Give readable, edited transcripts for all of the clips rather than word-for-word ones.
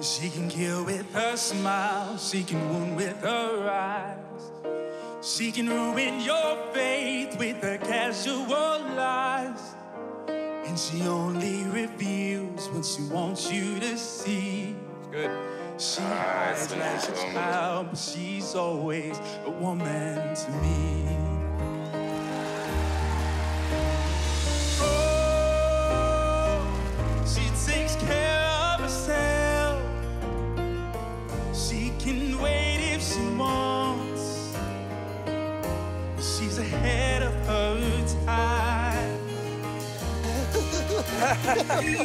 She can kill with her smile, she can wound with her eyes, she can ruin your faith with her casual lies. And she only reveals what she wants you to see. Good. She hides like a child, but she's always a woman to me. Oh, she takes care of herself. She can wait if she wants. She's ahead of her time. And she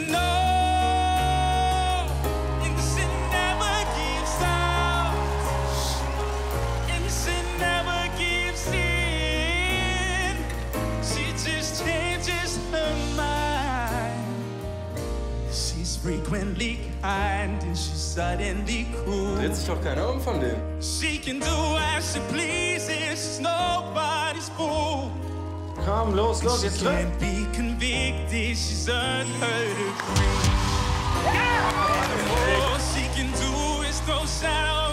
never gives out. And she never gives in. She just changes her mind. She's frequently kind and she's suddenly cool. Dit is toch geen oom van dit? She can do as she pleases, nobody's fool. Kom, los, los, jetzt los. She can't be convicted, she's earned her degree. Yeah! All she can do is throw shadows.